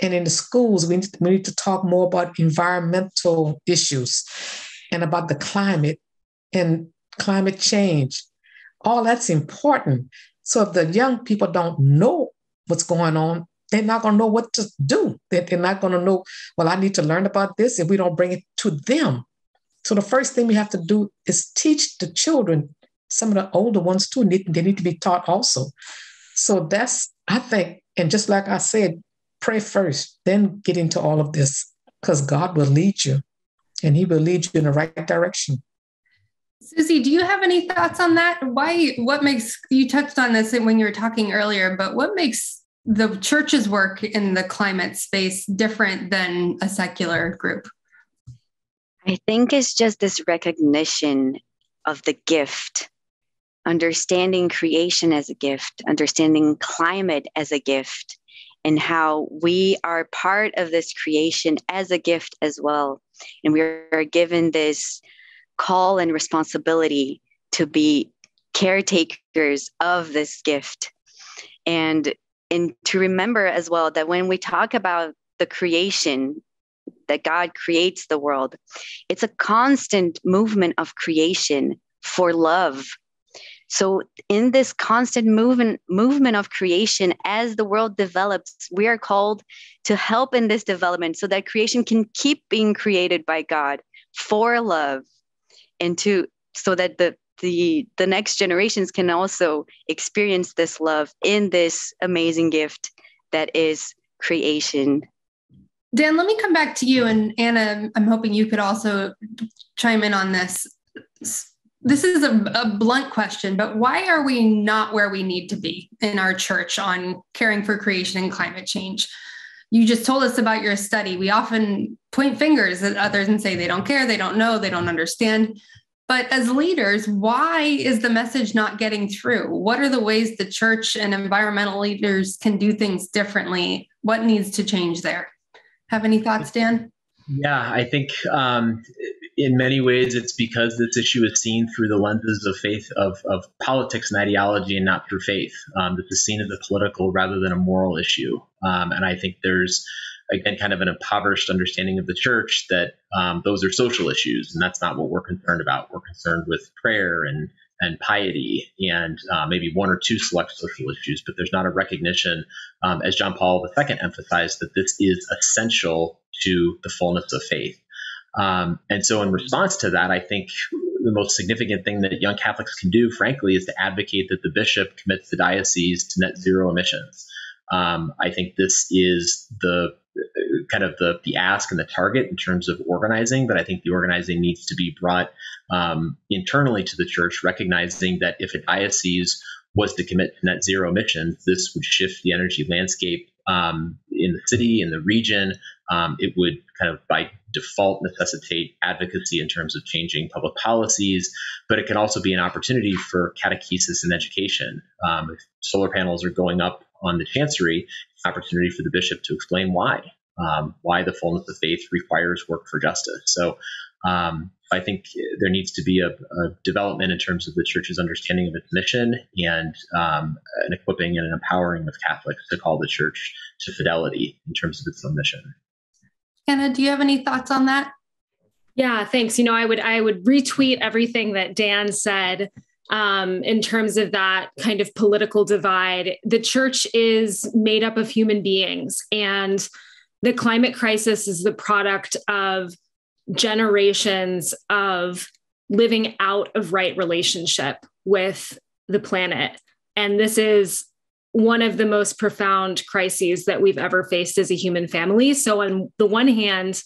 And in the schools, we need, we need to talk more about environmental issues and about the climate and climate change. All that's important. So if the young people don't know what's going on, they're not going to know what to do. They're not going to know, well, I need to learn about this if we don't bring it to them. So the first thing we have to do is teach the children. Some of the older ones too, need, they need to be taught also. So that's, I think, and just like I said, pray first, then get into all of this, because God will lead you, and he will lead you in the right direction. Susie, do you have any thoughts on that? Why, what makes, you touched on this when you were talking earlier, but what makes the church's work in the climate space different than a secular group? I think it's just this recognition of the gift, understanding creation as a gift, understanding climate as a gift, and how we are part of this creation as a gift as well. And we are given this call and responsibility to be caretakers of this gift. And, and to remember as well that when we talk about the creation, that God creates the world, it's a constant movement of creation for love. So in this constant movement, movement of creation, as the world develops, we are called to help in this development so that creation can keep being created by God for love, and to so that the, the, the next generations can also experience this love in this amazing gift that is creation. Dan, let me come back to you. And Anna, I'm hoping you could also chime in on this. This is a, a blunt question, but why are we not where we need to be in our church on caring for creation and climate change? You just told us about your study. We often point fingers at others and say they don't care, they don't know, they don't understand. But as leaders, why is the message not getting through? What are the ways the church and environmental leaders can do things differently? What needs to change there? Have any thoughts, Dan? Yeah, I think um, in many ways it's because this issue is seen through the lenses of faith, of, of politics and ideology, and not through faith. Um, this is seen as a political rather than a moral issue. Um, and I think there's, again, kind of an impoverished understanding of the church that um, those are social issues, and that's not what we're concerned about. We're concerned with prayer and and piety and uh, maybe one or two select social issues, but there's not a recognition, um, as John Paul the Second emphasized, that this is essential to the fullness of faith. Um, and so in response to that, I think the most significant thing that young Catholics can do, frankly, is to advocate that the bishop commits the diocese to net zero emissions. Um, I think this is the kind of the, the ask and the target in terms of organizing, but I think the organizing needs to be brought um, internally to the church, recognizing that if a diocese was to commit to net zero emissions, this would shift the energy landscape um, in the city, in the region. Um, it would kind of by default necessitate advocacy in terms of changing public policies, but it can also be an opportunity for catechesis and education. Um, if solar panels are going up on the chancery, opportunity for the bishop to explain why, um, why the fullness of faith requires work for justice. So um, I think there needs to be a, a development in terms of the church's understanding of its mission and um, an equipping and an empowering of Catholics to call the church to fidelity in terms of its own mission. Anna, do you have any thoughts on that? Yeah, thanks. You know, I would I would retweet everything that Dan said. Um, in terms of that kind of political divide, the church is made up of human beings, and the climate crisis is the product of generations of living out of right relationship with the planet. And this is one of the most profound crises that we've ever faced as a human family. So on the one hand,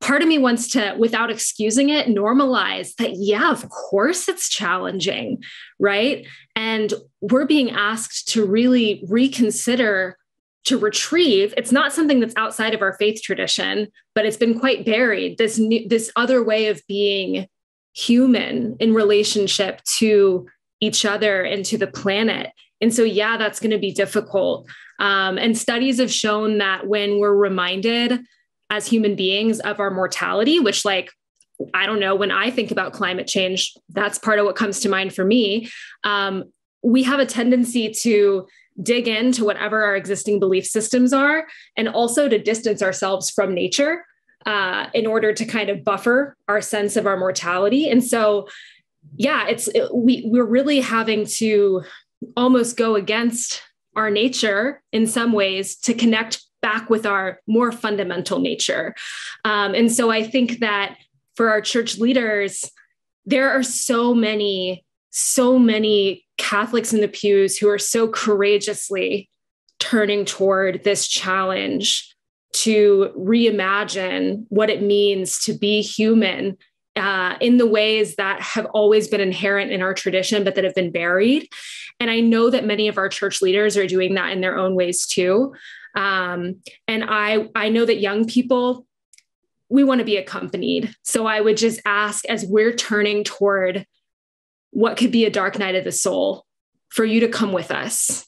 part of me wants to, without excusing it, normalize that, yeah, of course it's challenging, right? And we're being asked to really reconsider, to retrieve. It's not something that's outside of our faith tradition, but it's been quite buried, this new, this other way of being human in relationship to each other and to the planet. And so, yeah, that's going to be difficult. Um, and studies have shown that when we're reminded as human beings of our mortality, which, like, I don't know, when I think about climate change, that's part of what comes to mind for me. Um, we have a tendency to dig into whatever our existing belief systems are, and also to distance ourselves from nature uh, in order to kind of buffer our sense of our mortality. And so, yeah, it's, it, we, we're really having to almost go against our nature in some ways to connect back with our more fundamental nature. Um, and so I think that for our church leaders, there are so many, so many Catholics in the pews who are so courageously turning toward this challenge to reimagine what it means to be human uh, in the ways that have always been inherent in our tradition, but that have been buried. And I know that many of our church leaders are doing that in their own ways too. Um, and I, I know that young people, we want to be accompanied. So I would just ask, as we're turning toward what could be a dark night of the soul, for you to come with us.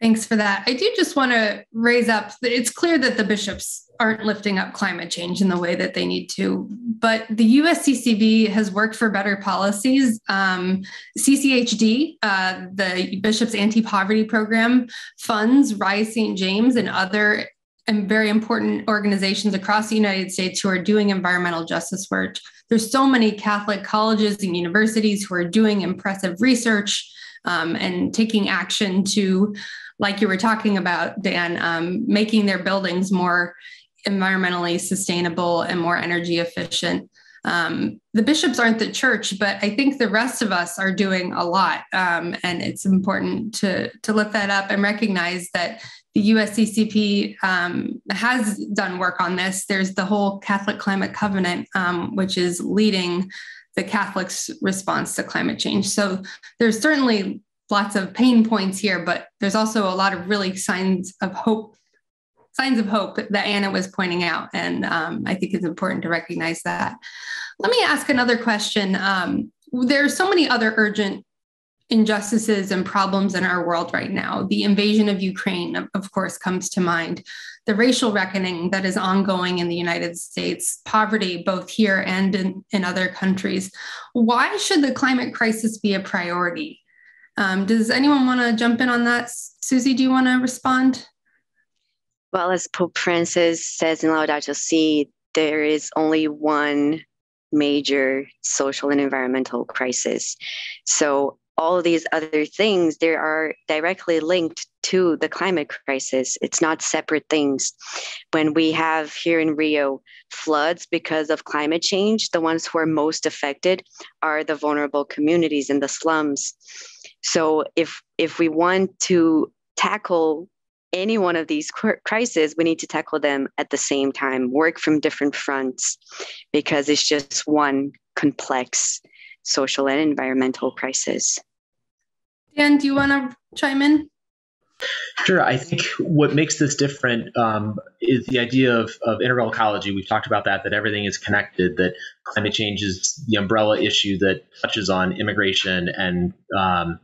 Thanks for that. I do just want to raise up, it's clear that the bishops aren't lifting up climate change in the way that they need to, but the U S C C V has worked for better policies. Um, C C H D, uh, the Bishops Anti-Poverty Program, funds Rise Saint James and other and very important organizations across the United States who are doing environmental justice work. There's so many Catholic colleges and universities who are doing impressive research um, and taking action to, like you were talking about, Dan, um, making their buildings more environmentally sustainable and more energy efficient. Um, the bishops aren't the church, but I think the rest of us are doing a lot. Um, and it's important to, to lift that up and recognize that the U S C C P um, has done work on this. There's the whole Catholic Climate Covenant, um, which is leading the Catholics' response to climate change. So there's certainly lots of pain points here, but there's also a lot of really signs of hope, signs of hope that Anna was pointing out. And um, I think it's important to recognize that. Let me ask another question. Um, there are so many other urgent injustices and problems in our world right now. The invasion of Ukraine, of course, comes to mind. The racial reckoning that is ongoing in the United States, poverty, both here and in, in other countries. Why should the climate crisis be a priority? Um, does anyone want to jump in on that? Susie, do you want to respond? Well, as Pope Francis says in Laudato Si', there is only one major social and environmental crisis. So all of these other things, they are directly linked to the climate crisis. It's not separate things. When we have here in Rio floods because of climate change, the ones who are most affected are the vulnerable communities in the slums. So if if we want to tackle any one of these crises, we need to tackle them at the same time, work from different fronts, because it's just one complex social and environmental crisis. Dan, do you want to chime in? Sure. I think what makes this different um, is the idea of, of integral ecology. We've talked about that, that everything is connected, that climate change is the umbrella issue that touches on immigration and um,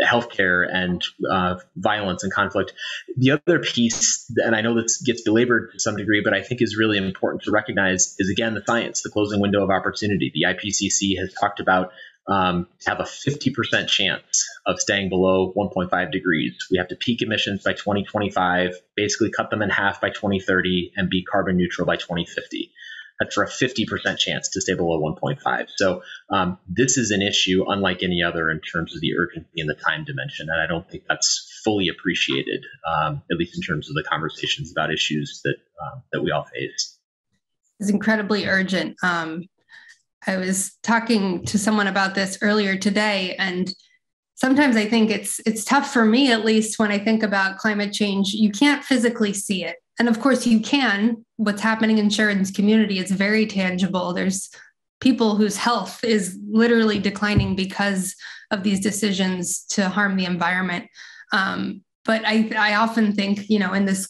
healthcare and uh, violence and conflict. The other piece, and I know this gets belabored to some degree, but I think is really important to recognize is, again, the science, the closing window of opportunity. The I P C C has talked about Um, have a fifty percent chance of staying below one point five degrees. We have to peak emissions by twenty twenty-five, basically cut them in half by twenty thirty, and be carbon neutral by twenty fifty. That's for a fifty percent chance to stay below one point five. So um, this is an issue unlike any other in terms of the urgency and the time dimension. And I don't think that's fully appreciated, um, at least in terms of the conversations about issues that, uh, that we all face. It's incredibly urgent. Um I was talking to someone about this earlier today, and sometimes I think it's it's tough for me, at least when I think about climate change. You can't physically see it. And of course you can what's happening in Sharon's community is very tangible. There's people whose health is literally declining because of these decisions to harm the environment. Um, but I, I often think, you know, in this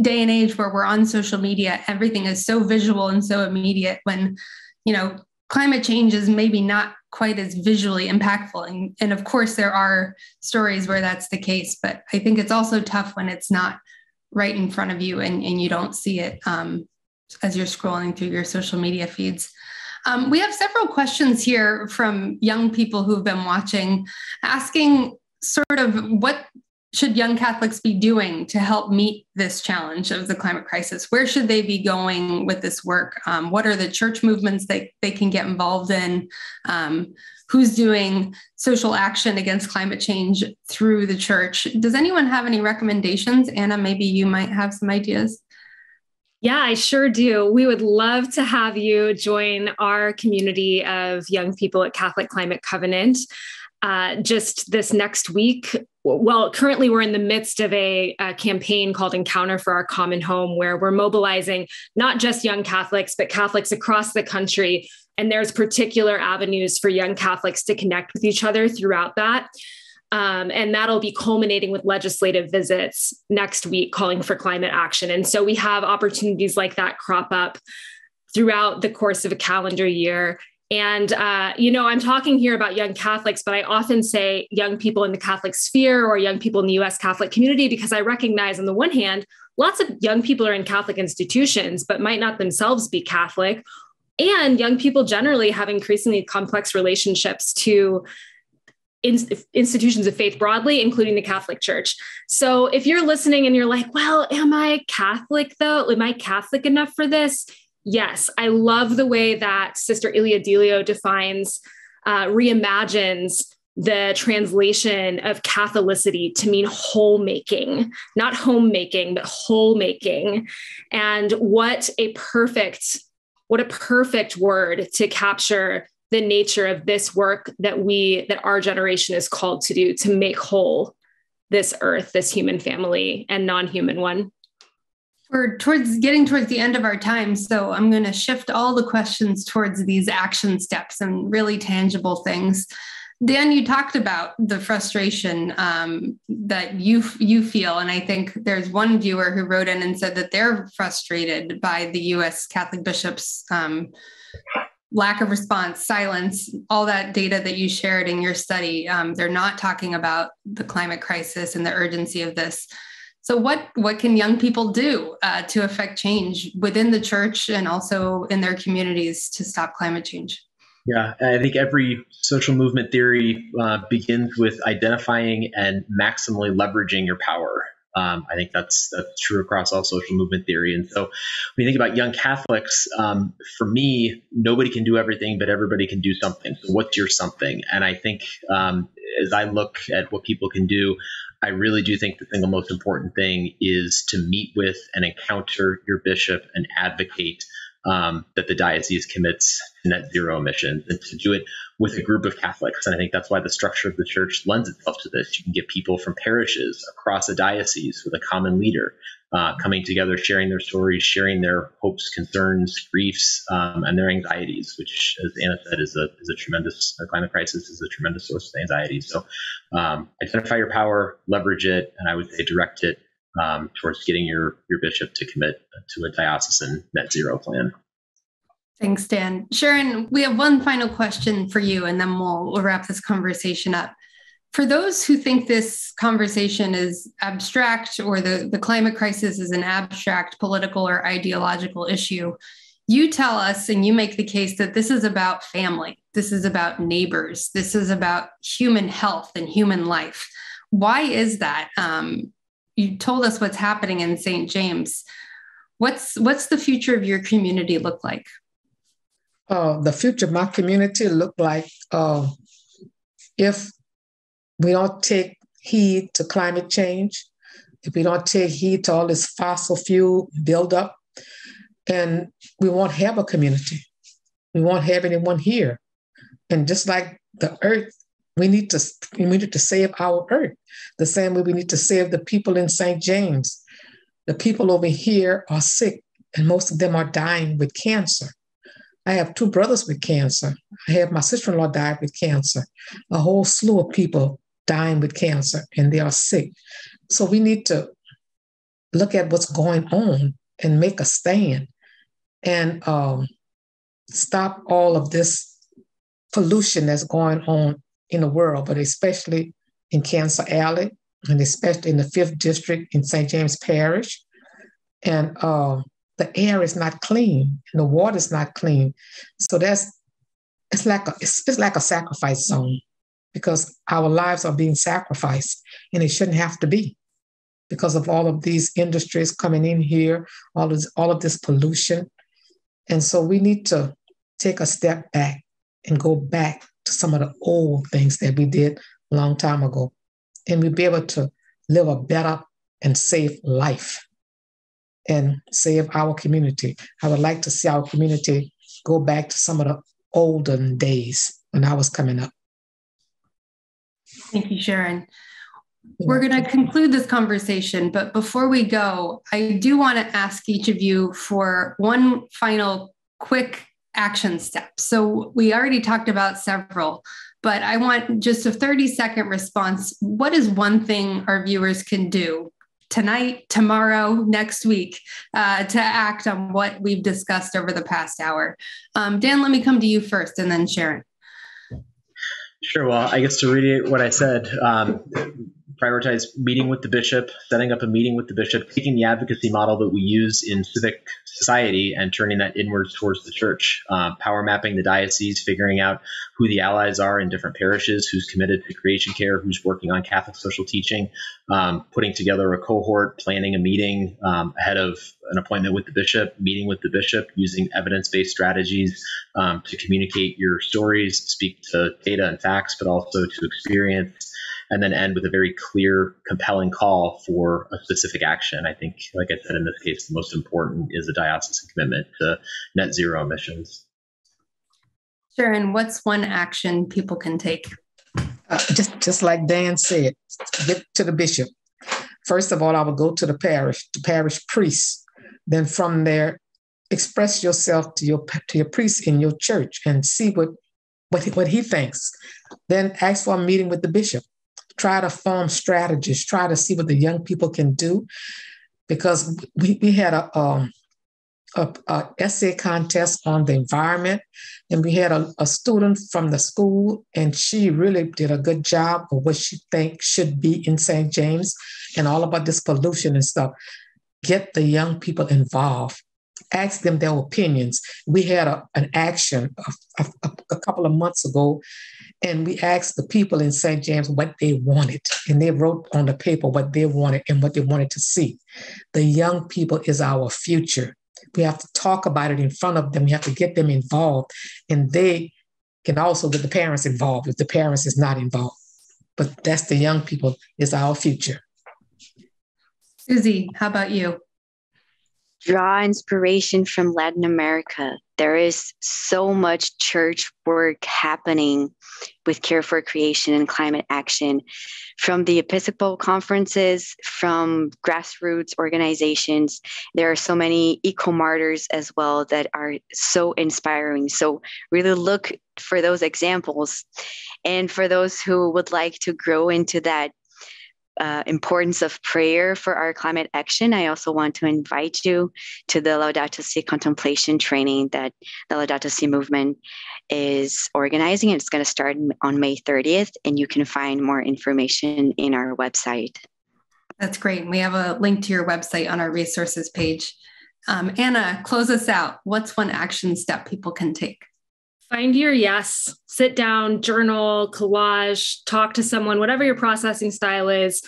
day and age where we're on social media, everything is so visual and so immediate, when, you know, climate change is maybe not quite as visually impactful. And, and of course, there are stories where that's the case, but I think it's also tough when it's not right in front of you and, and you don't see it um, as you're scrolling through your social media feeds. Um, we have several questions here from young people who've been watching, asking sort of what should young Catholics be doing to help meet this challenge of the climate crisis? Where should they be going with this work? Um, what are the church movements that they can get involved in? Um, who's doing social action against climate change through the church? Does anyone have any recommendations? Anna, maybe you might have some ideas. Yeah, I sure do. We would love to have you join our community of young people at Catholic Climate Covenant. Uh, just this next week, well, currently we're in the midst of a, a campaign called Encounter for Our Common Home, where we're mobilizing not just young Catholics, but Catholics across the country. And there's particular avenues for young Catholics to connect with each other throughout that. Um, and that'll be culminating with legislative visits next week calling for climate action. And so we have opportunities like that crop up throughout the course of a calendar year. And, uh, you know, I'm talking here about young Catholics, but I often say young people in the Catholic sphere or young people in the U S Catholic community, because I recognize on the one hand, lots of young people are in Catholic institutions, but might not themselves be Catholic. And young people generally have increasingly complex relationships to institutions of faith broadly, including the Catholic Church. So if you're listening and you're like, well, am I Catholic though? Am I Catholic enough for this? Yes, I love the way that Sister Ilia DeLeo defines, uh, reimagines the translation of Catholicity to mean whole making, not homemaking, but whole making. And what a perfect, what a perfect word to capture the nature of this work that we, that our generation is called to do, to make whole this earth, this human family and non-human one. We're towards getting towards the end of our time, so I'm going to shift all the questions towards these action steps and really tangible things. Dan, you talked about the frustration um, that you you feel, and I think there's one viewer who wrote in and said that they're frustrated by the U S Catholic bishops' um, lack of response, silence, all that data that you shared in your study. Um, they're not talking about the climate crisis and the urgency of this. So what, what can young people do uh, to affect change within the church and also in their communities to stop climate change? Yeah, I think every social movement theory uh, begins with identifying and maximally leveraging your power. Um, I think that's, that's true across all social movement theory. And so when you think about young Catholics, um, for me, nobody can do everything, but everybody can do something. So what's your something? And I think um, as I look at what people can do, I really do think the single most important thing is to meet with and encounter your bishop and advocate um, that the diocese commits to net zero emissions, and to do it with a group of Catholics. And I think that's why the structure of the church lends itself to this. You can get people from parishes across a diocese with a common leader uh, coming together, sharing their stories, sharing their hopes, concerns, griefs, um, and their anxieties, which, as Anna said, is a, is a tremendous, the climate crisis is a tremendous source of anxiety. So um, identify your power, leverage it, and I would say direct it um, towards getting your, your bishop to commit to a diocesan net zero plan. Thanks, Dan. Sharon, we have one final question for you, and then we'll, we'll wrap this conversation up. For those who think this conversation is abstract, or the, the climate crisis is an abstract political or ideological issue, you tell us and you make the case that this is about family. This is about neighbors. This is about human health and human life. Why is that? Um, you told us what's happening in Saint James. What's, what's the future of your community look like? Uh, the future of my community look like uh, if we don't take heed to climate change, if we don't take heed to all this fossil fuel buildup, and we won't have a community. We won't have anyone here. And just like the earth, we need to, we need to save our earth, the same way we need to save the people in Saint James. The people over here are sick. and most of them are dying with cancer. I have two brothers with cancer. I have my sister-in-law died with cancer. A whole slew of people dying with cancer, and they are sick. So we need to look at what's going on and make a stand and um, stop all of this pollution that's going on in the world, but especially in Cancer Alley, and especially in the fifth district in Saint James Parish. And uh, the air is not clean, and the water is not clean. So that's it's like a it's, it's like a sacrifice zone, because our lives are being sacrificed, and it shouldn't have to be, because of all of these industries coming in here, all of this, all of this pollution. And so we need to take a step back and go back to some of the old things that we did a long time ago, and we'll be able to live a better and safe life and save our community. I would like to see our community go back to some of the olden days when I was coming up. Thank you, Sharon. We're going to conclude this conversation, but before we go, I do want to ask each of you for one final quick action step. So we already talked about several, but I want just a thirty second response. What is one thing our viewers can do tonight, tomorrow, next week uh, to act on what we've discussed over the past hour? Um, Dan, let me come to you first, and then Sharon. Sure. Well, I guess to reiterate what I said, um, prioritize meeting with the bishop, setting up a meeting with the bishop, taking the advocacy model that we use in civic society and turning that inwards towards the church, uh, power mapping the diocese, figuring out who the allies are in different parishes, who's committed to creation care, who's working on Catholic social teaching, um, putting together a cohort, planning a meeting um, ahead of an appointment with the bishop, meeting with the bishop, using evidence-based strategies um, to communicate your stories, speak to data and facts, but also to experience, and then end with a very clear, compelling call for a specific action. I think, like I said, in this case, the most important is a diocesan commitment to net zero emissions. Sharon, what's one action people can take? Uh, just, just like Dan said, get to the bishop. First of all, I would go to the parish, the parish priest. Then from there, express yourself to your, to your priest in your church and see what, what, what he thinks. Then ask for a meeting with the bishop. Try to form strategies, try to see what the young people can do, because we, we had a, um, a, a essay contest on the environment, and we had a, a student from the school, and she really did a good job of what she thinks should be in Saint James and all about this pollution and stuff. Get the young people involved. Ask them their opinions. We had a, an action a, a, a couple of months ago, and we asked the people in Saint James what they wanted, and they wrote on the paper what they wanted and what they wanted to see. The young people is our future. We have to talk about it in front of them. We have to get them involved, and they can also get the parents involved if the parents is not involved. But that's the young people is our future. Susie, how about you? Draw inspiration from Latin America. There is so much church work happening with Care for Creation and climate action, from the Episcopal conferences, from grassroots organizations. There are so many eco-martyrs as well that are so inspiring. So really look for those examples. And for those who would like to grow into that Uh, importance of prayer for our climate action, I also want to invite you to the Laudato Si' contemplation training that the Laudato Si' movement is organizing. It's going to start on May thirtieth, and you can find more information in our website. That's great. We have a link to your website on our resources page. Um, Anna, close us out. What's one action step people can take? Find your yes, sit down, journal, collage, talk to someone, whatever your processing style is.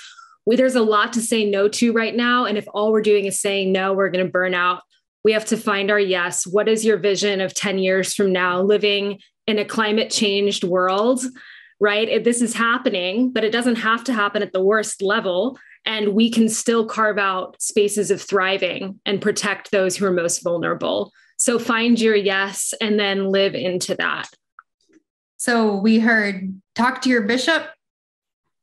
We, there's a lot to say no to right now. And if all we're doing is saying no, we're going to burn out. We have to find our yes. What is your vision of ten years from now, living in a climate changed world, right? If this is happening, but it doesn't have to happen at the worst level. And we can still carve out spaces of thriving and protect those who are most vulnerable. So find your yes and then live into that. So we heard, talk to your bishop,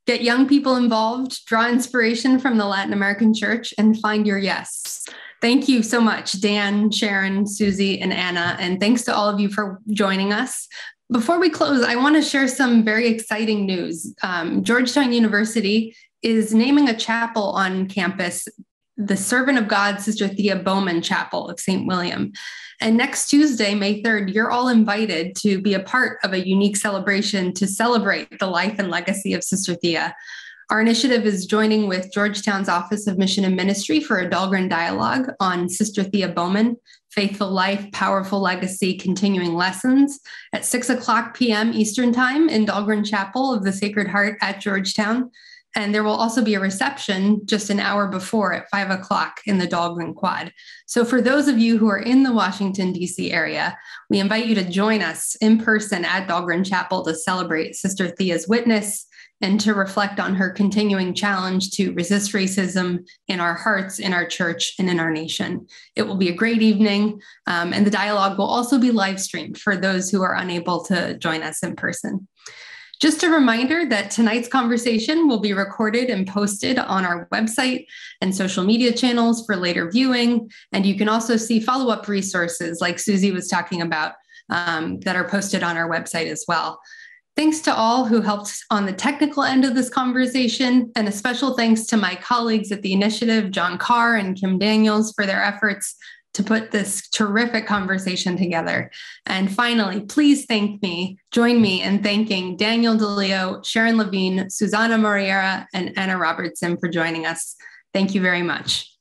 Get young people involved, draw inspiration from the Latin American Church, and find your yes. Thank you so much, Dan, Sharon, Susie, and Anna, and thanks to all of you for joining us. Before we close, I want to share some very exciting news. Um, Georgetown University is naming a chapel on campus, the Servant of God, Sister Thea Bowman Chapel of Saint William. And next Tuesday, May third, you're all invited to be a part of a unique celebration to celebrate the life and legacy of Sister Thea. Our initiative is joining with Georgetown's Office of Mission and Ministry for a Dahlgren Dialogue on Sister Thea Bowman, Faithful Life, Powerful Legacy, Continuing Lessons at six o'clock p m Eastern Time in Dahlgren Chapel of the Sacred Heart at Georgetown. And there will also be a reception just an hour before at five o'clock in the Dahlgren Quad. So for those of you who are in the Washington, D C area, we invite you to join us in person at Dahlgren Chapel to celebrate Sister Thea's witness and to reflect on her continuing challenge to resist racism in our hearts, in our church, and in our nation. It will be a great evening, um, and the dialogue will also be live streamed for those who are unable to join us in person. Just a reminder that tonight's conversation will be recorded and posted on our website and social media channels for later viewing, and you can also see follow-up resources like Susie was talking about um, that are posted on our website as well. Thanks to all who helped on the technical end of this conversation, and a special thanks to my colleagues at the initiative, John Carr and Kim Daniels, for their efforts to put this terrific conversation together. And finally, please thank me, join me in thanking Daniel DeLeo, Sharon Levine, Susana Moreira, and Anna Robertson for joining us. Thank you very much.